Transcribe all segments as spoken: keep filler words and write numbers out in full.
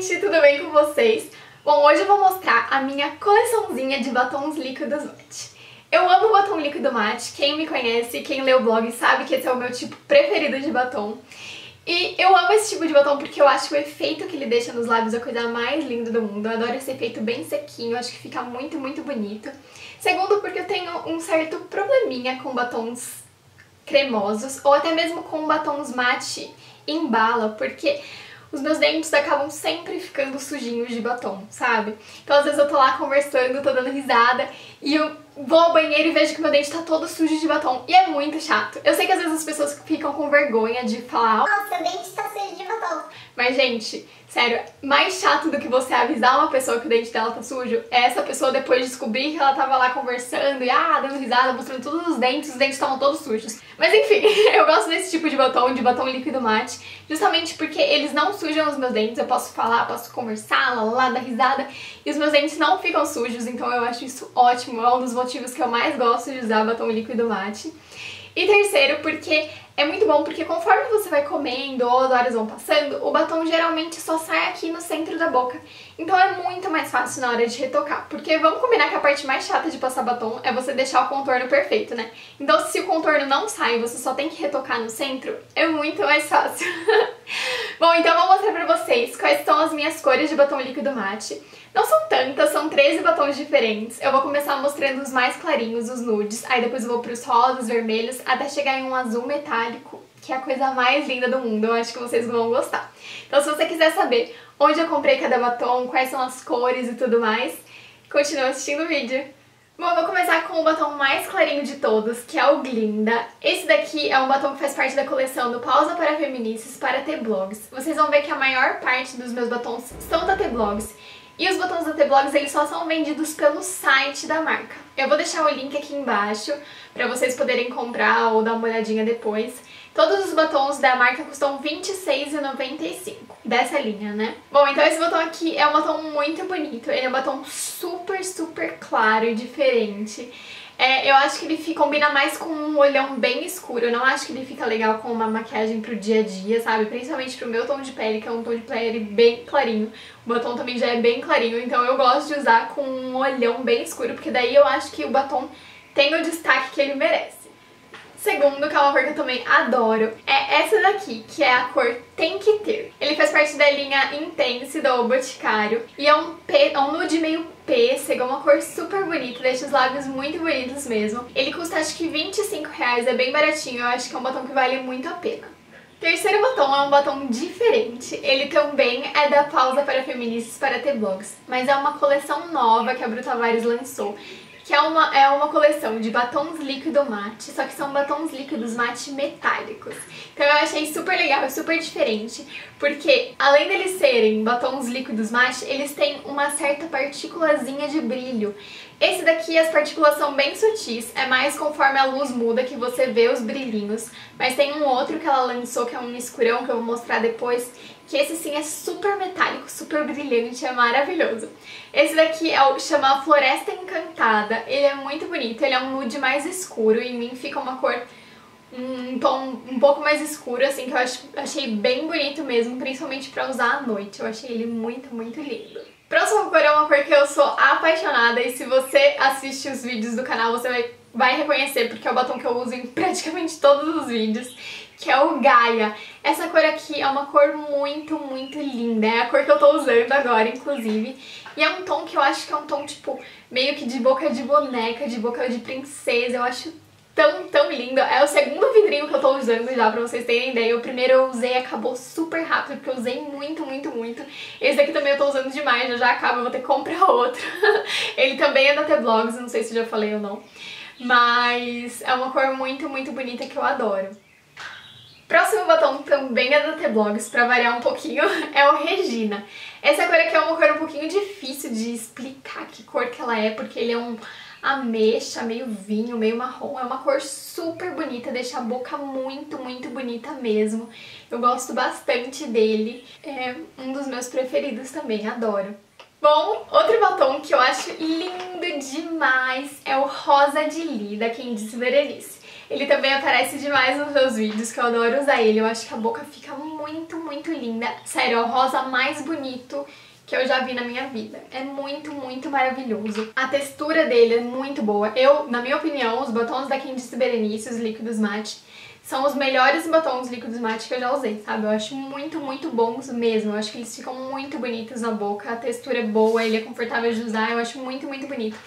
gente, tudo bem com vocês? Bom, hoje eu vou mostrar a minha coleçãozinha de batons líquidos mate. Eu amo batom líquido mate, quem me conhece, quem lê o blog sabe que esse é o meu tipo preferido de batom. E eu amo esse tipo de batom porque eu acho o efeito que ele deixa nos lábios a coisa mais linda do mundo. Eu adoro esse efeito bem sequinho, acho que fica muito, muito bonito. Segundo, porque eu tenho um certo probleminha com batons cremosos ou até mesmo com batons mate em bala, porque os meus dentes acabam sempre ficando sujinhos de batom, sabe? Então às vezes eu tô lá conversando, tô dando risada e eu vou ao banheiro e vejo que meu dente tá todo sujo de batom e é muito chato. Eu sei que às vezes as pessoas ficam com vergonha de falar: nossa, seu dente tá sujo de batom. Mas gente, sério, mais chato do que você avisar uma pessoa que o dente dela tá sujo é essa pessoa depois descobrir que ela tava lá conversando e ah, dando risada, mostrando todos os dentes, os dentes estavam todos sujos. Mas enfim, eu gosto desse tipo de batom, de batom líquido mate, justamente porque eles não sujam os meus dentes, eu posso falar, posso conversar, lá, lá, dar risada, e os meus dentes não ficam sujos, então eu acho isso ótimo, é um dos motivos que eu mais gosto de usar batom líquido mate. E terceiro, porque é muito bom, porque conforme você vai comendo ou as horas vão passando, o batom geralmente só sai aqui no centro da boca. Então é muito mais fácil na hora de retocar, porque vamos combinar que a parte mais chata de passar batom é você deixar o contorno perfeito, né? Então se o contorno não sai e você só tem que retocar no centro, é muito mais fácil. Bom, então eu vou mostrar pra vocês quais são as minhas cores de batom líquido mate. Não são tantas, são treze batons diferentes. Eu vou começar mostrando os mais clarinhos, os nudes, aí depois eu vou pros rosas, vermelhos, até chegar em um azul metálico, que é a coisa mais linda do mundo, eu acho que vocês vão gostar. Então se você quiser saber onde eu comprei cada batom, quais são as cores e tudo mais, continua assistindo o vídeo. Bom, eu vou começar com o batom mais clarinho de todos, que é o Glinda. Esse daqui é um batom que faz parte da coleção do Pausa para Feminices para T-Blogs. Vocês vão ver que a maior parte dos meus batons são da T-Blogs. E os batons da T-Blogs, eles só são vendidos pelo site da marca. Eu vou deixar o link aqui embaixo para vocês poderem comprar ou dar uma olhadinha depois. Todos os batons da marca custam vinte e seis reais e noventa e cinco centavos, dessa linha, né? Bom, então esse batom aqui é um batom muito bonito, ele é um batom super, super claro e diferente. É, eu acho que ele fica, combina mais com um olhão bem escuro, eu não acho que ele fica legal com uma maquiagem pro dia a dia, sabe? Principalmente pro meu tom de pele, que é um tom de pele bem clarinho. O batom também já é bem clarinho, então eu gosto de usar com um olhão bem escuro, porque daí eu acho que o batom tem o destaque que ele merece. Segundo, que é uma cor que eu também adoro, é essa daqui, que é a cor Tem Que Ter. Ele faz parte da linha Intense do O Boticário e é um, é um nude meio pêssego, é uma cor super bonita, deixa os lábios muito bonitos mesmo. Ele custa acho que vinte e cinco reais, é bem baratinho, eu acho que é um batom que vale muito a pena. Terceiro batom é um batom diferente, ele também é da Pausa para Feministas para T-Blogs, mas é uma coleção nova que a Bruna Tavares lançou, que é uma, é uma coleção de batons líquido mate, só que são batons líquidos mate metálicos. Então eu achei super legal, é super diferente, porque além deles serem batons líquidos mate, eles têm uma certa partículazinha de brilho. Esse daqui as partículas são bem sutis, é mais conforme a luz muda que você vê os brilhinhos, mas tem um outro que ela lançou, que é um escurão, que eu vou mostrar depois, que esse sim é super metálico, super brilhante, é maravilhoso. Esse daqui é o chama Floresta Encantada, ele é muito bonito, ele é um nude mais escuro, em mim fica uma cor, um tom um pouco mais escuro, assim, que eu acho, achei bem bonito mesmo, principalmente pra usar à noite, eu achei ele muito, muito lindo. Próxima cor é uma cor que eu sou apaixonada e se você assiste os vídeos do canal, você vai, vai reconhecer, porque é o batom que eu uso em praticamente todos os vídeos, que é o Gaia. Essa cor aqui é uma cor muito, muito linda, é a cor que eu tô usando agora, inclusive, e é um tom que eu acho que é um tom, tipo, meio que de boca de boneca, de boca de princesa, eu acho tão, tão lindo. É o segundo vidrinho que eu tô usando já, pra vocês terem ideia, o primeiro eu usei e acabou super rápido, porque eu usei muito, muito, muito. Esse aqui também eu tô usando demais, já já acaba, eu vou ter que comprar outro. Ele também é da T-Blogs, não sei se eu já falei ou não, mas é uma cor muito, muito bonita que eu adoro. Próximo batom também é da T-Blogs, pra variar um pouquinho, é o Regina. Essa cor aqui é uma cor um pouquinho difícil de explicar que cor que ela é, porque ele é um ameixa, meio vinho, meio marrom. É uma cor super bonita, deixa a boca muito, muito bonita mesmo. Eu gosto bastante dele, é um dos meus preferidos também, adoro. Bom, outro batom que eu acho lindo demais é o Rosadili, da Quem Disse, Berenice. Ele também aparece demais nos meus vídeos, que eu adoro usar ele. Eu acho que a boca fica muito, muito linda. Sério, é o rosa mais bonito que eu já vi na minha vida. É muito, muito maravilhoso. A textura dele é muito boa. Eu, na minha opinião, os batons da Quem Disse Berenice, os líquidos mate, são os melhores batons líquidos mate que eu já usei, sabe? Eu acho muito, muito bons mesmo. Eu acho que eles ficam muito bonitos na boca. A textura é boa, ele é confortável de usar. Eu acho muito, muito bonito.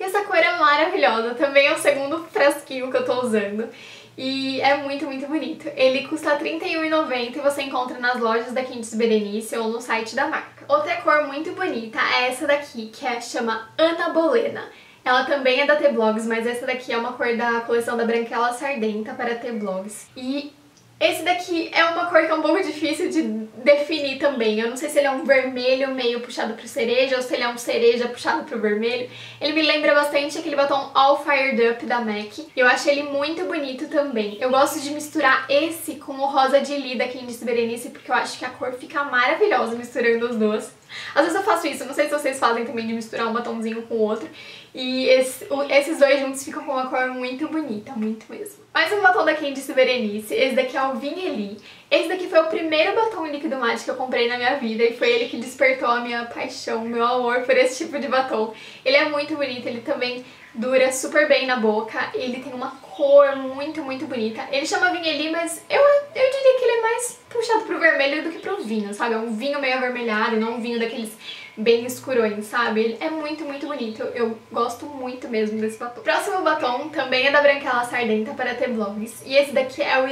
E essa cor é maravilhosa. Também é o segundo frasquinho que eu tô usando. E é muito, muito bonito. Ele custa trinta e um reais e noventa centavos e você encontra nas lojas da Quem Disse Berenice ou no site da marca. Outra cor muito bonita é essa daqui, que é, chama Ana Bolena. Ela também é da T-Blogs, mas essa daqui é uma cor da coleção da Branquela Sardenta para T-Blogs. E esse daqui é uma cor que é um pouco difícil de definir também. Eu não sei se ele é um vermelho meio puxado pro cereja ou se ele é um cereja puxado pro vermelho. Ele me lembra bastante aquele batom All Fired Up da MAC. Eu acho ele muito bonito também. Eu gosto de misturar esse com o Rosadili da Quem Disse Berenice, porque eu acho que a cor fica maravilhosa misturando os dois. Às vezes eu faço isso, não sei se vocês fazem também, de misturar um batomzinho com o outro. E esse, esses dois juntos ficam com uma cor muito bonita, muito mesmo. Mais um batom da Quem Disse Berenice, esse daqui é o Vinheli. Esse daqui foi o primeiro batom líquido mate que eu comprei na minha vida e foi ele que despertou a minha paixão, meu amor por esse tipo de batom. Ele é muito bonito, ele também dura super bem na boca, ele tem uma cor muito, muito bonita. Ele chama Vinheli, mas eu, eu diria que ele é mais puxado pro vermelho do que pro vinho, sabe? É um vinho meio avermelhado, não um vinho daqueles bem escurões, sabe? Ele é muito, muito bonito. Eu gosto muito mesmo desse batom. Próximo batom também é da Branquela Sardenta para T-Blogs. E esse daqui é o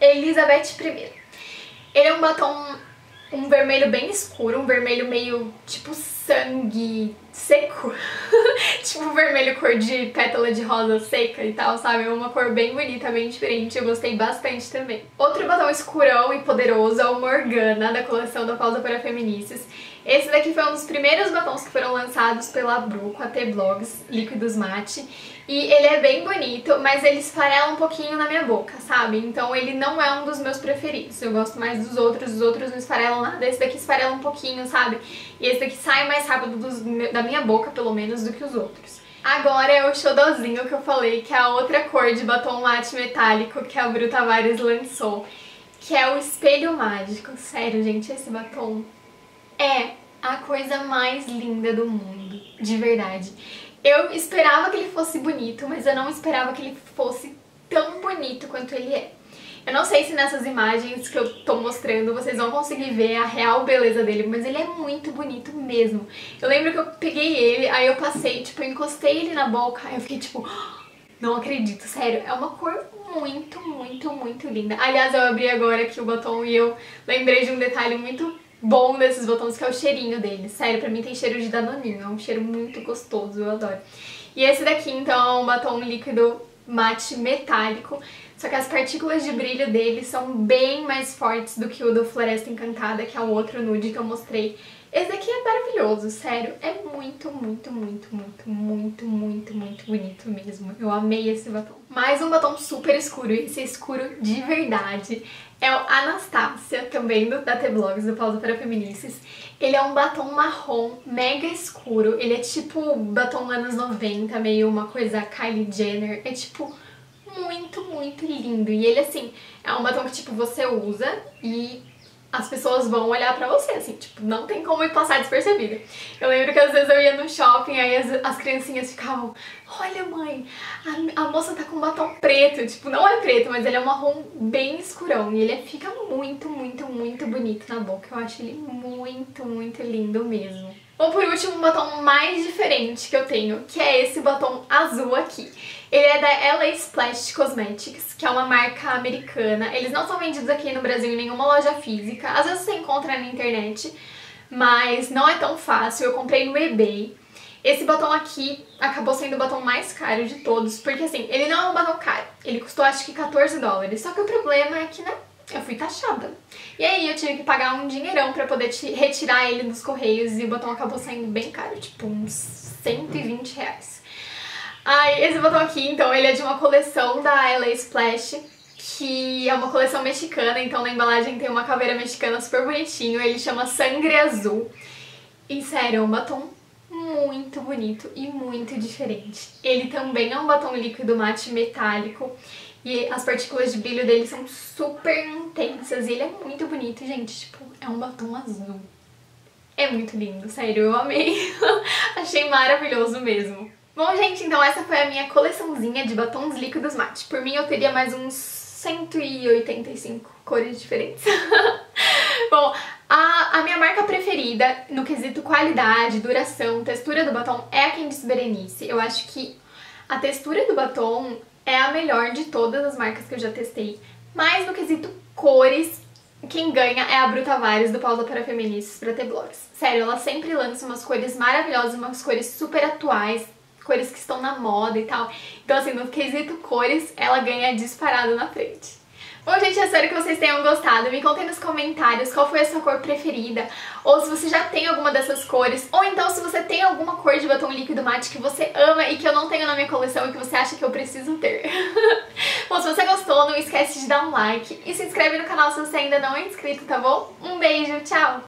Elizabeth primeira. Ele é um batom, um vermelho bem escuro, um vermelho meio tipo sangue seco. Tipo vermelho cor de pétala de rosa seca e tal, sabe? É uma cor bem bonita, bem diferente. Eu gostei bastante também. Outro batom escurão e poderoso é o Morgana, da coleção da Pausa para Feminices. Esse daqui foi um dos primeiros batons que foram lançados pela Bru, com a T-Blogs, líquidos mate. E ele é bem bonito, mas ele esfarela um pouquinho na minha boca, sabe? Então ele não é um dos meus preferidos. Eu gosto mais dos outros, os outros não esfarelam nada. Esse daqui esfarela um pouquinho, sabe? E esse daqui sai mais rápido dos, da minha boca, pelo menos, do que os outros. Agora é o xodózinho que eu falei, que é a outra cor de batom mate metálico que a Bruna Tavares lançou, que é o Espelho Mágico. Sério, gente, esse batom é a coisa mais linda do mundo, de verdade. Eu esperava que ele fosse bonito, mas eu não esperava que ele fosse tão bonito quanto ele é. Eu não sei se nessas imagens que eu tô mostrando vocês vão conseguir ver a real beleza dele, mas ele é muito bonito mesmo. Eu lembro que eu peguei ele, aí eu passei, tipo, eu encostei ele na boca, aí eu fiquei tipo, não acredito, sério, é uma cor muito, muito, muito linda. Aliás, eu abri agora aqui o batom e eu lembrei de um detalhe muito bom desses batons, que é o cheirinho dele. Sério, pra mim tem cheiro de danoninho, é um cheiro muito gostoso, eu adoro. E esse daqui, então, é um batom líquido mate metálico, só que as partículas de brilho dele são bem mais fortes do que o do Floresta Encantada, que é o outro nude que eu mostrei. Esse daqui é maravilhoso, sério, é muito, muito, muito, muito, muito, muito, muito bonito mesmo. Eu amei esse batom. Mais um batom super escuro, esse é escuro de verdade. É o Anastasia, também do, da T-Blogs, do Pausa para Feminices. Ele é um batom marrom, mega escuro. Ele é tipo batom anos noventa, meio uma coisa Kylie Jenner. É tipo muito, muito lindo. E ele, assim, é um batom que, tipo, você usa e as pessoas vão olhar pra você, assim, tipo, não tem como passar despercebida. Eu lembro que às vezes eu ia no shopping, aí as, as criancinhas ficavam, olha mãe, a, a moça tá com um batom preto, tipo, não é preto, mas ele é um marrom bem escurão, e ele fica muito, muito, muito bonito na boca, eu acho ele muito, muito lindo mesmo. Bom, por último, um batom mais diferente que eu tenho, que é esse batom azul aqui. Ele é da L A Splash Cosmetics, que é uma marca americana. Eles não são vendidos aqui no Brasil em nenhuma loja física. Às vezes você encontra na internet, mas não é tão fácil. Eu comprei no eBay. Esse batom aqui acabou sendo o batom mais caro de todos, porque assim, ele não é um batom caro. Ele custou acho que quatorze dólares, só que o problema é que, né, eu fui taxada. E aí eu tive que pagar um dinheirão pra poder retirar ele dos correios e o batom acabou saindo bem caro, tipo uns cento e vinte reais. Aí, esse batom aqui, então, ele é de uma coleção da L A Splash, que é uma coleção mexicana, então na embalagem tem uma caveira mexicana super bonitinho, ele chama Sangre Azul. E sério, é um batom muito bonito e muito diferente. Ele também é um batom líquido mate metálico. E as partículas de brilho dele são super intensas. E ele é muito bonito, gente. Tipo, é um batom azul. É muito lindo, sério. Eu amei. Achei maravilhoso mesmo. Bom, gente, então essa foi a minha coleçãozinha de batons líquidos mate. Por mim, eu teria mais uns cento e oitenta e cinco cores diferentes. Bom, a, a minha marca preferida no quesito qualidade, duração, textura do batom é a Quem Disse Berenice. Eu acho que a textura do batom é a melhor de todas as marcas que eu já testei. Mas no quesito cores, quem ganha é a Bruna Tavares, do Pausa para Feminices, para T-Blogs. Sério, ela sempre lança umas cores maravilhosas, umas cores super atuais, cores que estão na moda e tal. Então, assim, no quesito cores, ela ganha disparado na frente. Bom, gente, eu espero que vocês tenham gostado. Me contem nos comentários qual foi a sua cor preferida, ou se você já tem alguma dessas cores, ou então se você tem alguma cor de batom líquido mate que você ama e que eu não tenho na minha coleção e que você acha que eu preciso ter. Bom, se você gostou, não esquece de dar um like e se inscreve no canal se você ainda não é inscrito, tá bom? Um beijo, tchau!